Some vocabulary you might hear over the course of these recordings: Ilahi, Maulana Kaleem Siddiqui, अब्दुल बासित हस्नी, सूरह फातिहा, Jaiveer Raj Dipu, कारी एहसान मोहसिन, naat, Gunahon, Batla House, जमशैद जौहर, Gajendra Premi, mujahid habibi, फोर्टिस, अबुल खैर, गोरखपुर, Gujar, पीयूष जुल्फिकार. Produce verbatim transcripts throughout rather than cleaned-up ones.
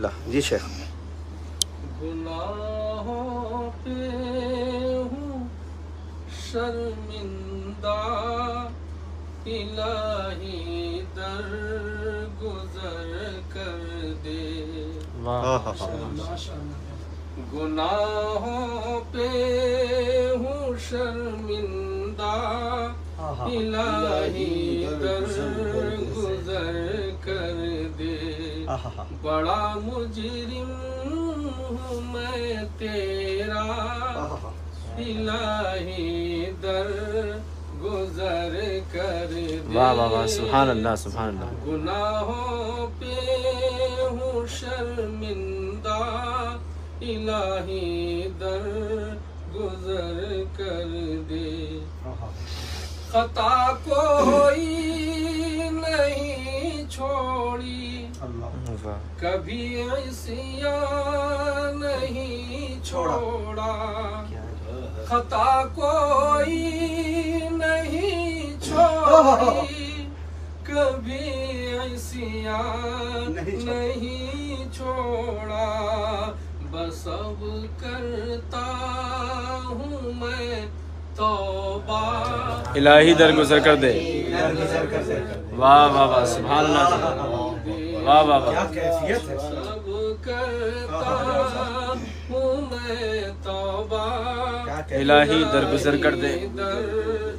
जी शेख, गुनाहों पे हूँ शर्मिंदा इलाही दर गुजर कर दे। वाह, गुनाहों पे हूँ शर्मिंदा इलाही दर गुजर कर दे। बड़ा मुजरिम हूँ मैं तेरा इलाही दर गुजर कर दे। वाह वाह वाह, सुभान अल्लाह सुभान अल्लाह। गुनाहों पे हूँ शर्मिंदा इलाही दर गुजर कर दे। खता कोई नहीं छोड़ी कभी ऐसिया नहीं छोड़ा। खता कोई नहीं छोड़ी कभी ऐसिया नहीं छोड़ा। बस अब करता हूँ मैं तौबा इलाही दरगुजर कर दे। वाह वाह वाह, सुभान अल्लाह, वाह वाह वाह, क्या कैफियत है। सब करता हूँ मैं तौबा इलाही दरगुजर कर दे, दरगुजर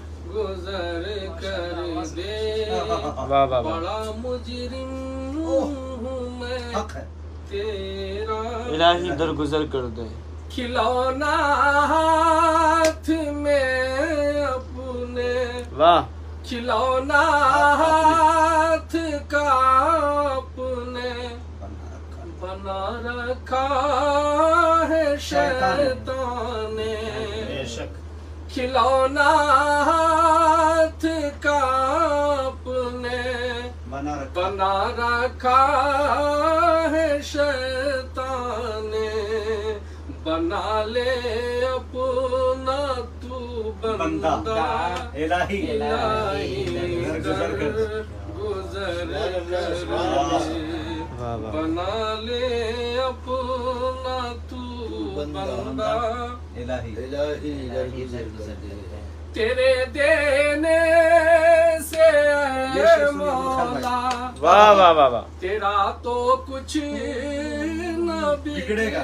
कर दे। वाह वाह, बड़ा मुजरिम हूँ मैं तेरा इलाही दरगुजर कर दे। खिलौना हाथ में अपने, वाह, खिलौना हाथ का अपने बना रखा है शैतान ने। खिलौना हाथ का अपने बना रखा है शैतान ने। बना ले अपना तू बंदा इलाही दर गुजर कर। बना ले अपना तू बंदा इलाही दर गुजर कर। तेरे देने से मौला, वाह वाह वाह वाह, तेरा तो कुछ न बिगड़ेगा।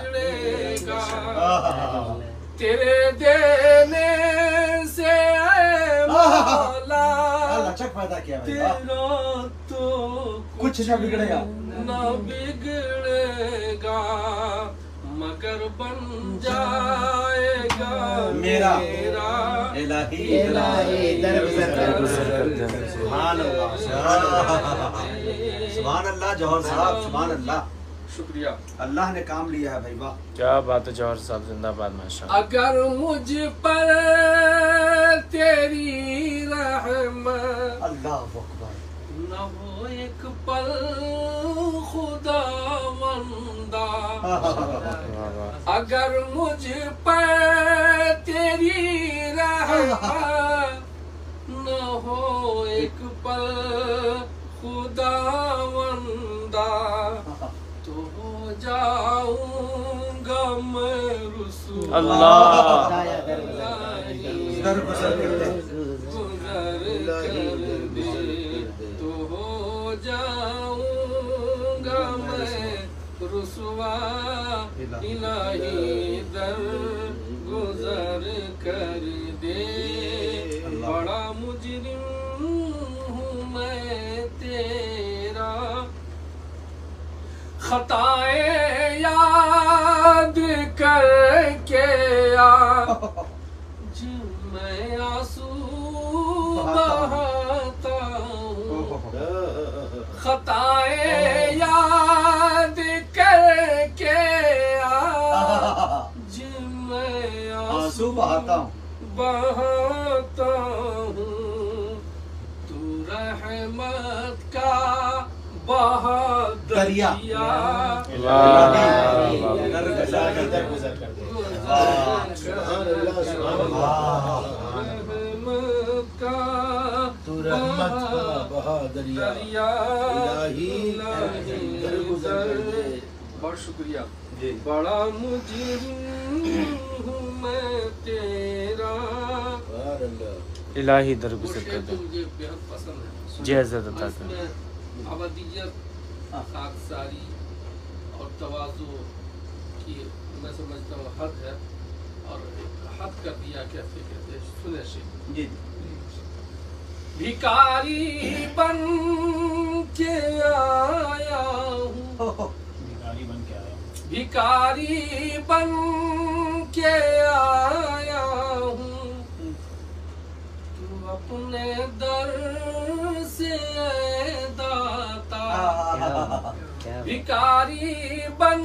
तेरे देने से मौला तेरा तो कुछ न बिगड़ेगा न बिगड़ेगा। मगर बन जाएगा मेरा इलाही इलाही दरगुजर कर दे। सुभान अल्लाह सुभान अल्लाह जौहर साहब, सुभान अल्लाह, शुक्रिया, अल्लाह ने काम लिया है भाई। वाह, क्या बात है जौहर साहब, जिंदाबाद माशाल्लाह। अगर मुझ पर तेरी रहमत अल्लाह अकबर न हो एक पल खुदा वंदा। अगर मुझ पर तेरी रहमत न हो एक पल खुदा वंदा। तो हो जाऊंगा मैं रसूल अल्लाह दरगुजर कर दे। तो हो जाऊंगा मैं रुसवा इलाही दर गुजर कर दे। बड़ा मुजरिम हूँ मैं तेरा खताए याद करके आ मैं आंसू बहाता हूँ। खताए याद करके आज मैं आंसू बहाता हूँ बहाता हूँ। तू रहमत का बहा दरिया दरिया। और शुक्रिया। बड़ा मुजरिम हूँ मैं तेरा इलाही दर गुज़र कर दो, मुझे बेहद पसंद है। जय ज़रद अता करें। अबदियत, खाकसारी और तवाज़ु की मैं समझता हूँ हद है, और हद कर दिया कैसे कहते हैं। सुने शेर, भिखारी बन के आया हूँ, भिखारी बन के आया हूँ, अपने दर से दाता, भिखारी बन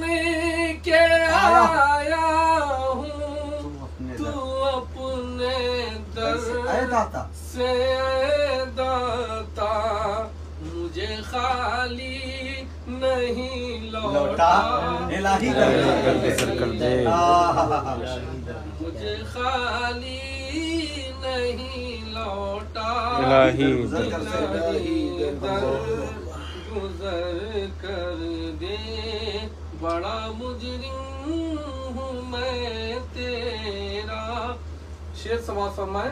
के आया हूँ, तू अपने दर से दाता, मुझे खाली नहीं लौटा, मुझे खाली नहीं लौटा, गुजर कर दे। बड़ा मुजरिम हूँ मैं तेरा। शेर समाज फरमाए,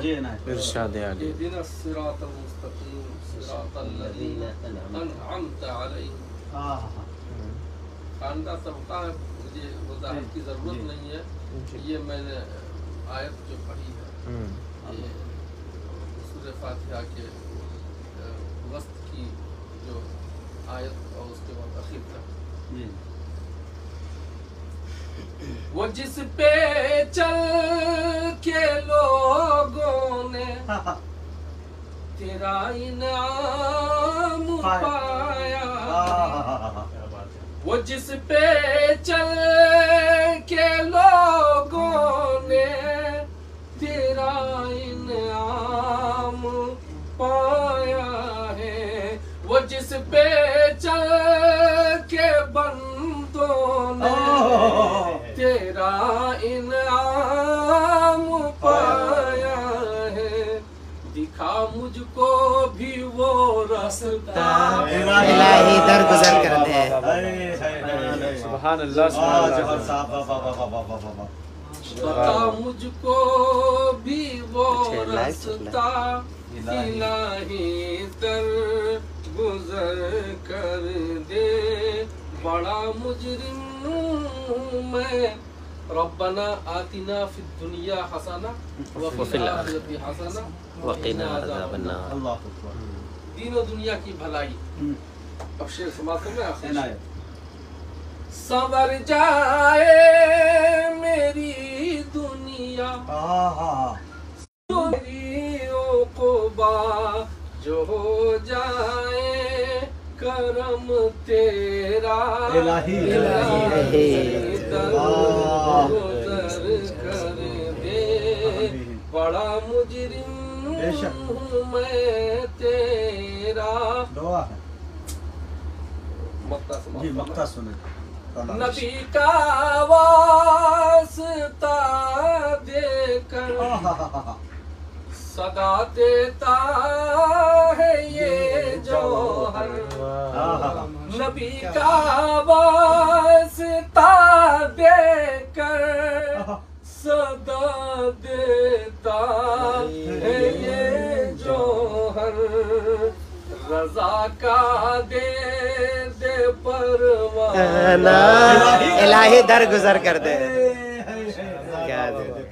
इरशाद आली इहदिना सिरातल मुस्तकीम सिरातल लज़ीना अनअमत अलैहिम। खानदा सबका मुझे वजाहत की जरूरत नहीं है, ये मैंने आयत जो पढ़ी है ये सूरह फातिहा के वस्त की जो आयत और उसके बाद आखिर तक। वो जिस पे चल के लोगों ने तेरा इनाम पाया, वो जिस पे चल के लोगों ने तेरा इनाम पाया है, वो जिस पे चल के बंदों ने तेरा इनाम पाया है, दिखा मुझको भी वो रास्ता। इलाही दर गुजर कर दे। सुभान अल्लाह, बता मुझको भी वो रास्ता, इलाही दर गुजर कर दे। बड़ा मुजरिम हूँ मैं। रब्बना आतिना फिद दुनिया हसना व फिल आखिरति हसना व क़िना अज़ाबन्नार। अल्लाहु अकबर। दीन और दुनिया की भलाई। अब शेर समाप्त हो गया। संवर जाए मेरी दुनिया मेरियों को बा, जो हो जाए करम तेरा, इलाही गुज़र कर दे। बड़ा मुजरिम हूँ मैं तेरा। मक्ता सुने, नबी का वास्ता देकर सदा देता है ये जौहर, नबी का वास्ता देकर सदा देता है ये जौहर, रजा का दे दे परवाना, इलाही दर गुजर कर दे। क्या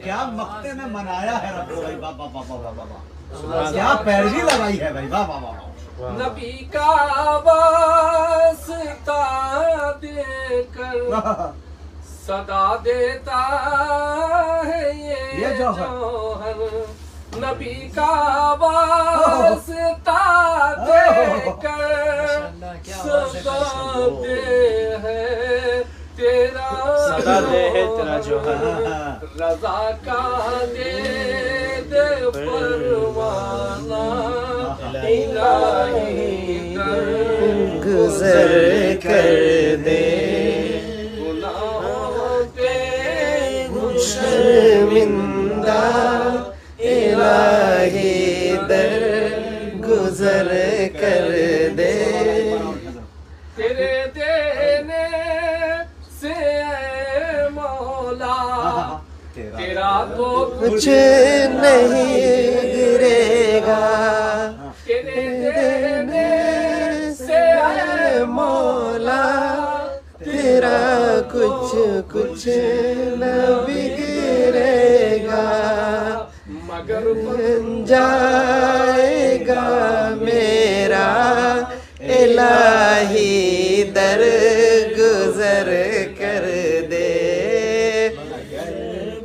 क्या मक्ते में मनाया है रब भाई, बाबा बाबा बाबा क्या पैरवी लगाई है भाई, बाबा बाबा। नबी का वास्ता देकर सदा देता है ये जौहर, नबी का वास्ता देकर सदा दे है तेरा, सदा दे है तेरा जौहर, रज़ा का दे दे परवाना, इलाही दर गुज़र कर दे। गुनाहों पे शर्मिंदा, इलाही दर गुज़र कर दे। तेरे देने तेरा तो कुछ नहीं गिरेगा, तेरे देने से है मौला तेरा कुछ कुछ न बिगड़ेगा, मगर बन जाएगा मेरा इलाही दर गुजर कर दे,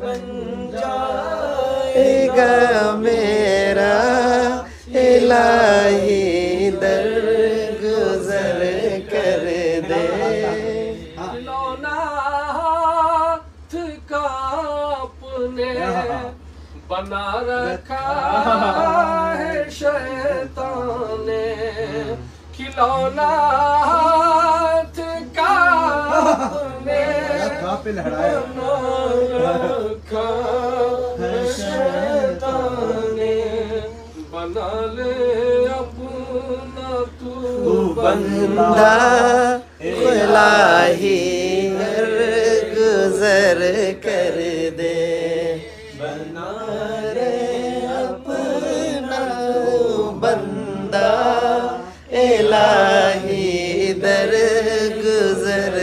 बन जाएगा मेरा इलाही दर गुजर कर दे। लौना हाथ का अपने बना रखा है शैतान ने, खिलौना हाथ का अपने बना रखा है शैतान ने, बना ले अपना तू बंदा इलाही दर गुजर कर दे, बना रे अपना बंदा इलाही दर गुजर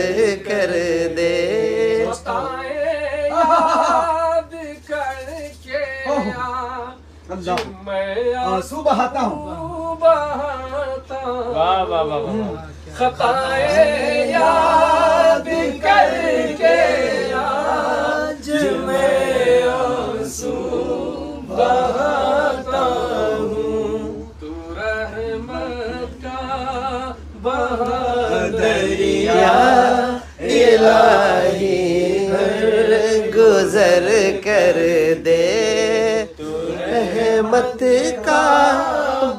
कर दे। याद करके मैं आंसू बहाता हूँ, बहाता वाह वाह वाह, खताएं याद करके आज मैं आंसू बहाता हूँ, तू रहमत का बहा दरिया इलाही गुजर कर दे, तू रहमत का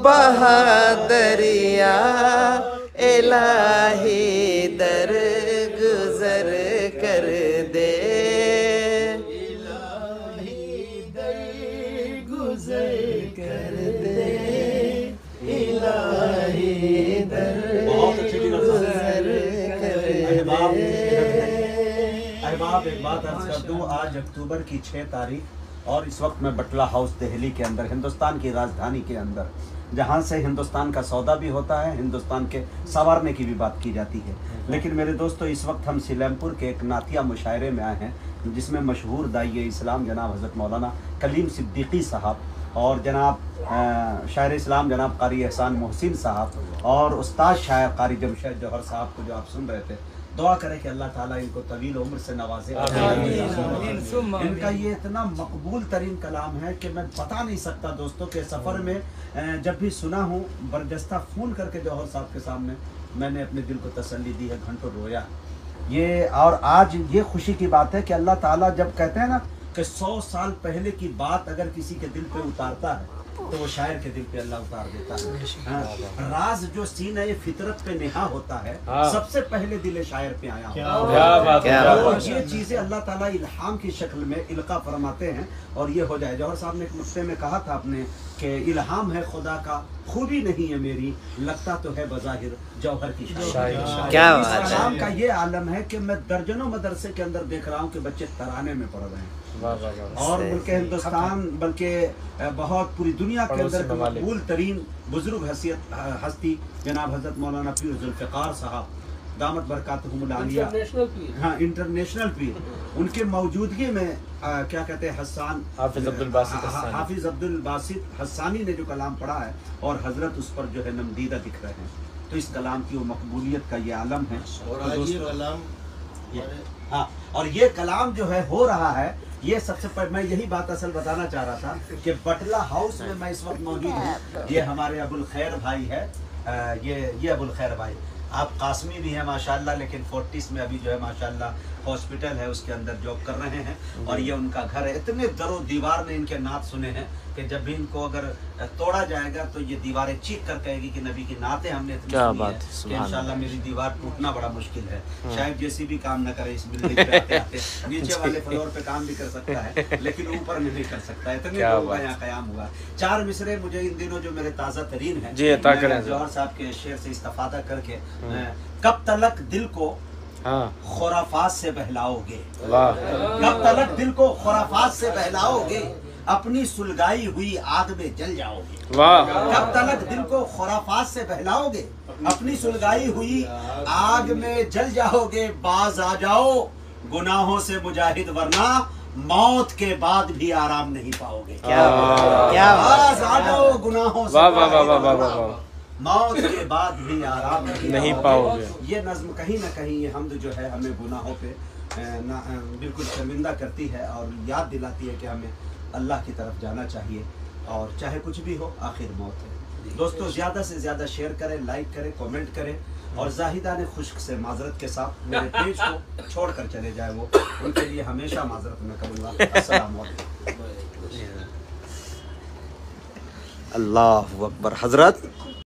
बहा दरिया इलाही दर गुजर कर दे, इलाही दर गुजर कर दे, इलाही दर गुजर कर दे। अहबाब एक बात अर्ज कर दूं, आज अक्टूबर की छह तारीख और इस वक्त मैं बटला हाउस दिल्ली के अंदर, हिंदुस्तान की राजधानी के अंदर, जहाँ से हिंदुस्तान का सौदा भी होता है, हिंदुस्तान के संवारने की भी बात की जाती है। लेकिन मेरे दोस्तों, इस वक्त हम सिलैमपुर के एक नातिया मुशायरे में आए हैं, जिसमें मशहूर दाइए इस्लाम जनाब हज़रत मौलाना कलीम सिद्दीकी साहब और जनाब शायर इस्लाम जनाब कारी एहसान मोहसिन साहब और उस्ताद शायर कारी जमशैद जौहर साहब को जो आप सुन रहे थे, दुआ करें कि अल्लाह ताला इनको तवील उम्र से नवाजे। इनका ये इतना मकबूल तरीन कलाम है कि मैं बता नहीं सकता दोस्तों, के सफ़र में जब भी सुना हूँ, बरदस्ता फ़ोन करके जौहर साहब के सामने मैंने अपने दिल को तसल्ली दी है, घंटों रोया ये। और आज ये खुशी की बात है कि अल्लाह ताला जब कहते हैं ना कि सौ साल पहले की बात अगर किसी के दिल पे उतारता है तो वो शायर के दिल पे अल्लाह उतार देता है। राज जो सीन है ये फितरत पे निहा होता है, सबसे पहले दिल शायर पे आया क्या बात है। और ये चीज़ें अल्लाह ताला इल्हाम की शक्ल में इल्का फरमाते हैं और ये हो जाए। जौहर साहब ने एक नुस्खे में कहा था आपने कि इल्हाम है खुदा का, खूबी नहीं है मेरी, लगता तो है बज़ाहिर जौहर की शायर। क्या इल्हाम का ये आलम है कि मैं दर्जनों मदरसे के अंदर देख रहा हूँ कि बच्चे तराने में पढ़ रहे हैं और बल्कि हिंदुस्तान बल्कि बहुत पूरी दुनिया के अंदर मकबूल तरीन बुजुर्ग हसीयत हस्ती जनाब हजरत मौलाना पीयूष जुल्फिकार साहब दामत बरकातहुमुल आलिया, हाँ इंटरनेशनल पीर, उनके मौजूदगी में आ, क्या कहते हैं हसन हाफिज अब्दुल बासित हस्नी, हाफिज अब्दुल बासित हस्नी ने जो कलाम पढ़ा है और हजरत उस पर जो है नमदीदा दिख रहे हैं, तो इस कलाम की वो मकबूलियत का ये आलम है। हाँ, और ये कलाम जो है हो रहा है, ये सबसे पहले मैं यही बात असल बताना चाह रहा था कि बटला हाउस में मैं इस वक्त मौजूद हूँ। ये हमारे अबुल खैर भाई है, आ, ये ये अबुल खैर भाई आप कासमी भी हैं माशाल्लाह, लेकिन फोर्टिस में अभी जो है माशाल्लाह हॉस्पिटल है उसके अंदर जॉब कर रहे हैं और ये उनका घर है। इतने दरो दीवार ने इनके नात सुने हैं कि जब भी इनको अगर तोड़ा जाएगा तो ये दीवारें चीख कर कहेगी कि नबी की नातें हमने इतनी सुनी है कि इंशाल्लाह मेरी दीवार टूटना बड़ा मुश्किल है, शायद जैसी भी काम न करे इस बिल्डिंग पे आते आते, नीचे वाले फ्लोर पे काम भी कर सकता है लेकिन ऊपर में नहीं कर सकता। इतने यहाँ कयाम हुआ। चार मिसरे मुझे इन दिनों जो मेरे ताज़ा तरीन है जौहर साहब के शेर से इस्तफादा करके, कब तलक दिल को हाँ। खुराफात से बहलाओगे, कब तलक दिल को खुराफात से बहलाओगे, अपनी सुलगाई हुई आग में जल जाओगे। कब तलक दिल को खुराफात से बहलाओगे, अपनी सुलगाई हुई आग में जल जाओगे। बाज आ जाओ गुनाहों से मुजाहिद, वरना मौत के बाद भी आराम नहीं पाओगे। क्या क्या बाज आ जाओ गुनाहों से मुजाहिद, मौत के बाद भी आराम नहीं पाओगे। ये नज़्म कहीं ना कहीं, ये हमद जो है हमें गुनाहों पे ना बिल्कुल शर्मिंदा करती है और याद दिलाती है कि हमें अल्लाह की तरफ जाना चाहिए, और चाहे कुछ भी हो आखिर मौत है। दोस्तों ज़्यादा से ज़्यादा शेयर करें, लाइक करें, कमेंट करें, और जाहिदा ने खुश्क से माजरत के साथ मेरे पेज को छोड़ कर चले जाए, वो उनके लिए हमेशा माजरत में करूँगा। अस्सलाम अल्लाहु अकबर। हजरत